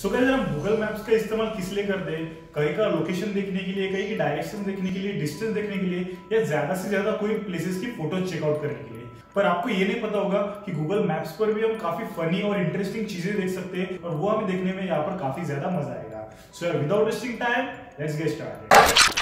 So guys, हम Google Maps का इस्तेमाल किस लिए करते हैं? कहीं का लोकेशन देखने के लिए, कहीं की डायरेक्शन देखने के लिए, डिस्टेंस देखने के लिए, या ज्यादा से ज्यादा कोई प्लेसेस की फोटो चेकआउट करने के लिए। पर आपको ये नहीं पता होगा कि Google Maps पर भी हम काफी फनी और इंटरेस्टिंग चीजें देख सकते हैं, और वो हमें देखने में यहाँ पर काफी ज्यादा मजा आएगा। सो यार, without wasting time, let's get started.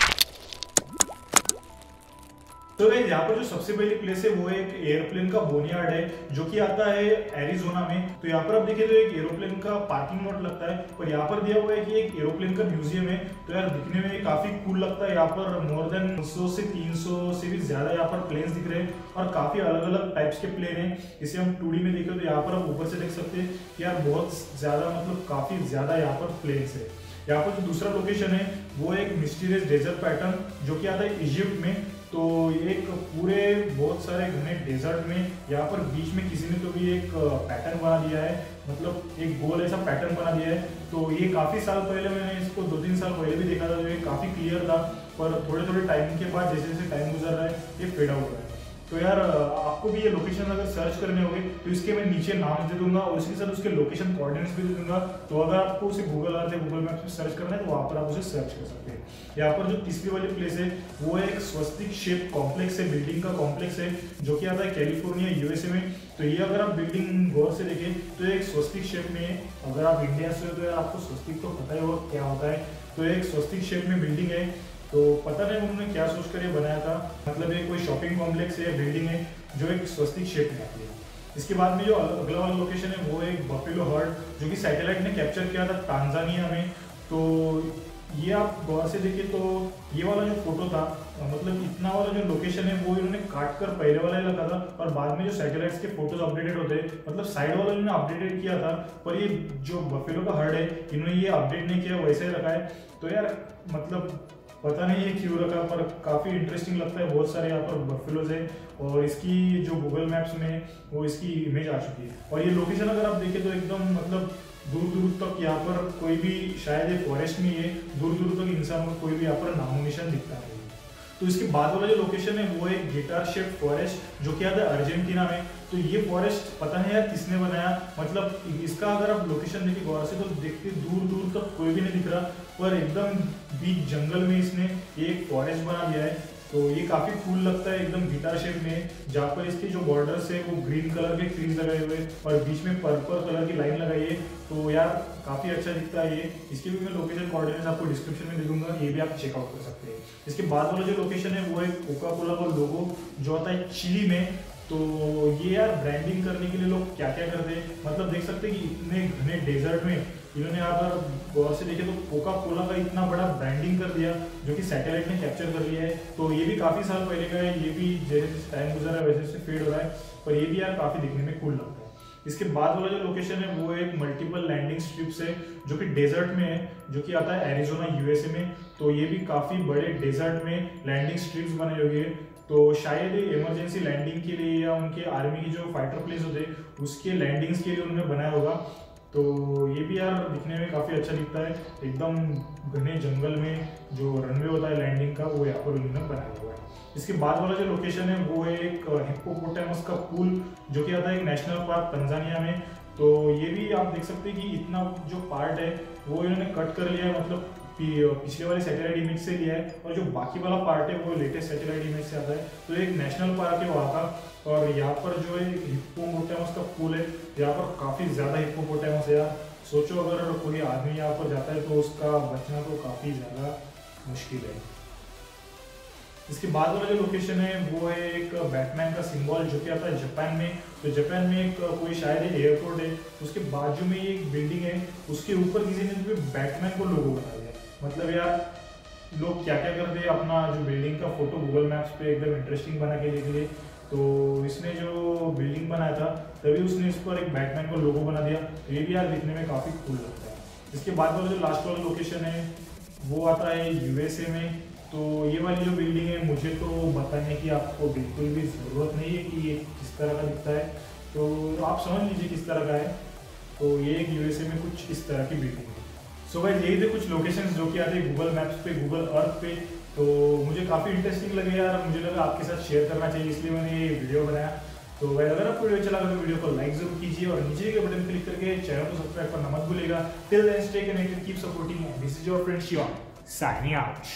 तो गाइस, यहाँ पर जो सबसे पहली प्लेस है वो एक एयरप्लेन का बोनियार्ड है, जो कि आता है एरिजोना में। तो यहाँ पर आप देखिए तो एक एरोप्लेन का पार्किंग लॉट लगता है, और यहाँ पर दिया हुआ है कि एक एरोप्लेन का म्यूजियम है। तो यार, दिखने में काफी कूल लगता है। यहाँ पर मोर देन 100 से 300 से भी ज्यादा यहाँ पर प्लेन दिख रहे हैं, और काफी अलग अलग टाइप्स के प्लेन है। इसे हम 2D में देखें तो यहाँ पर आप ऊपर से देख सकते हैं कि यार बहुत ज्यादा, मतलब काफी ज्यादा यहाँ पर प्लेन है। यहाँ पर जो दूसरा लोकेशन है वो एक मिस्टीरियस डेजर्ट पैटर्न, जो कि आता है इजिप्ट में। तो एक पूरे बहुत सारे घने डेजर्ट में यहाँ पर बीच में किसी ने तो भी एक पैटर्न बना दिया है, मतलब एक गोल ऐसा पैटर्न बना दिया है। तो ये काफ़ी साल पहले, मैंने इसको 2-3 साल पहले भी देखा था, तो ये काफ़ी क्लियर था। पर थोड़े थोड़े टाइम के बाद जैसे जैसे टाइम गुजर रहा है, ये फेड आउट हो रहा है। तो यार, आपको भी ये लोकेशन अगर सर्च करने होंगे तो इसके मैं नीचे नाम दे दूंगा, और उसके साथ उसके लोकेशन कोऑर्डिनेट्स भी दे दूंगा। तो अगर आपको उसे Google Earth या Google Maps में सर्च करना है तो वहाँ पर आप उसे सर्च कर सकते हैं। यहाँ पर जो तीसरी वाली प्लेस है वो एक स्वस्तिक शेप कॉम्प्लेक्स है, बिल्डिंग का कॉम्प्लेक्स है, जो कि आता है कैलिफोर्निया USA में। तो ये अगर आप बिल्डिंग गौर से देखें तो एक स्वस्तिक शेप में, अगर आप इंडिया से हो तो यार आपको स्वस्तिक तो पता ही होगा क्या होता है। तो एक स्वस्तिक शेप में बिल्डिंग है, तो पता नहीं उन्होंने क्या सोच कर ये बनाया था, मतलब ये कोई शॉपिंग कॉम्प्लेक्स है, बिल्डिंग है जो एक स्वस्तिक शेप में आती है। इसके बाद में जो अगला वाला लोकेशन है वो एक बफेलो हर्ट, जो कि सैटेलाइट ने कैप्चर किया था तांजानिया में। तो ये आप गौर से देखिए तो ये वाला जो फोटो था, मतलब इतना वाला जो लोकेशन है वो इन्होंने काट कर पहले वाला ही लगा था, और बाद में जो सैटेलाइट्स के फोटोज अपडेटेड होते हैं, मतलब साइड वाला इन्होंने अपडेटेड किया था, पर ये जो बफेलो का हर्ट है इन्होंने ये अपडेट नहीं किया, वैसे ही रखा है। तो यार, मतलब पता नहीं ये क्यों रखा, पर काफ़ी इंटरेस्टिंग लगता है। बहुत सारे यहाँ पर बफेलोज है, और इसकी जो Google Maps में वो इसकी इमेज आ चुकी है। और ये लोकेशन अगर आप देखें तो एकदम, मतलब दूर दूर तक यहाँ पर कोई भी, शायद ये फॉरेस्ट में है, दूर दूर तक इंसान को कोई भी यहाँ पर नामो निशान दिखता है। तो इसके बाद वाला जो लोकेशन है वो एक गिटार शेप फॉरेस्ट, जो कि आता है अर्जेंटीना में। तो ये फॉरेस्ट पता नहीं यार किसने बनाया, मतलब इसका अगर आप लोकेशन देखिए गौर से तो देखते दूर दूर तक कोई भी नहीं दिख रहा, पर एकदम बीच जंगल में इसने एक फॉरेस्ट बना दिया है। तो ये काफ़ी कूल लगता है, एकदम गिटार शेप में, जहाँ पर इसके जो बॉर्डर्स है वो ग्रीन कलर के ट्रीज लगाए हुए और बीच में पर्पल कलर की लाइन लगाई है। तो यार, काफ़ी अच्छा दिखता है ये। इसके भी मैं लोकेशन कोऑर्डिनेट्स आपको डिस्क्रिप्शन में दे दूंगा, ये भी आप चेकआउट कर सकते हैं। इसके बाद वाला जो लोकेशन है वो है कोका कोला का लोगो, जो आता है चिली में। तो ये यार, ब्रांडिंग करने के लिए लोग क्या क्या करते हैं, मतलब देख सकते हैं कि इतने घने डेजर्ट में इन्होंने अगर गौर से देखे तो कोका कोला का इतना बड़ा ब्रांडिंग कर दिया, जो कि सैटेलाइट ने कैप्चर कर लिया है। तो ये भी काफ़ी साल पहले का है, ये भी जैसे टाइम गुजर रहा है वैसे वैसे फेड हो रहा है, पर ये भी यार काफ़ी दिखने में कूल लगता है। इसके बाद वाला जो लोकेशन है वो एक मल्टीपल लैंडिंग स्ट्रिप्स है, जो कि डेजर्ट में है, जो कि आता है एरिजोना USA में। तो ये भी काफ़ी बड़े डेजर्ट में लैंडिंग स्ट्रिप्स बने हुए हैं, तो शायद इमरजेंसी लैंडिंग के लिए या उनके आर्मी की जो फाइटर प्लेस होते हैं उसके लैंडिंग्स के लिए उन्होंने बनाया होगा। तो ये भी यार दिखने में काफ़ी अच्छा दिखता है, एकदम घने जंगल में जो रनवे होता है लैंडिंग का वो यहाँ पर उन्होंने बनाया हुआ है। इसके बाद वाला जो लोकेशन है वो एक हिप्पोपोटामस का पूल, जो कि आता है एक नेशनल पार्क तंजानिया में। तो ये भी आप देख सकते हैं कि इतना जो पार्ट है वो इन्होंने कट कर लिया है, मतलब पिछले वाले सैटेलाइट इमेज से लिया है, और जो बाकी वाला पार्ट है वो लेटेस्ट सैटेलाइट इमेज से आता है। तो एक नेशनल पार्क है वहाँ का, और यहाँ पर जो है हिप्पोपोटामस का पूल है, यहाँ पर काफ़ी ज़्यादा हिप्पोपोटामस है। यार सोचो, अगर कोई आदमी यहाँ पर जाता है तो उसका बचना तो काफ़ी ज़्यादा मुश्किल है। इसके बाद वाला जो लोकेशन है वो है एक बैटमैन का सिंबल, जो कि आता है जापान में। तो जापान में एक कोई शायद एयरपोर्ट है, उसके बाजू में एक बिल्डिंग है, उसके ऊपर किसी ने तो बैटमैन को लोगो बना दिया। मतलब यार, लोग क्या क्या करते हैं अपना जो बिल्डिंग का फोटो Google Maps पे एकदम इंटरेस्टिंग बना के लिए। तो इसने जो बिल्डिंग बनाया था तभी उसने इस पर एक बैटमैन को लोगो बना दिया। तो ये भी यार दिखने में काफ़ी कूल लगता है। इसके बाद वाला जो लास्ट वाला लोकेशन है वो आता है USA में। तो ये वाली जो बिल्डिंग है मुझे तो बताने की आपको बिल्कुल भी ज़रूरत नहीं है कि ये किस तरह का दिखता है, तो आप समझ लीजिए किस तरह का है। तो ये एक USA में कुछ इस तरह की बिल्डिंग है। सो भाई, यही थे कुछ लोकेशंस जो कि आते हैं Google Maps पे, Google Earth पे। तो मुझे काफ़ी इंटरेस्टिंग लगे यार, मुझे लगा आपके साथ शेयर करना चाहिए, इसलिए मैंने ये वीडियो बनाया। तो वह अगर आपको वीडियो अच्छा लगा तो वीडियो को लाइक जरूर कीजिए और नीचे के बटन क्लिक करके चैनल को सब्सक्राइब करना मत भूलिएगा। Till then, stay connected, keep supporting me. This is your friend Shion, signing out.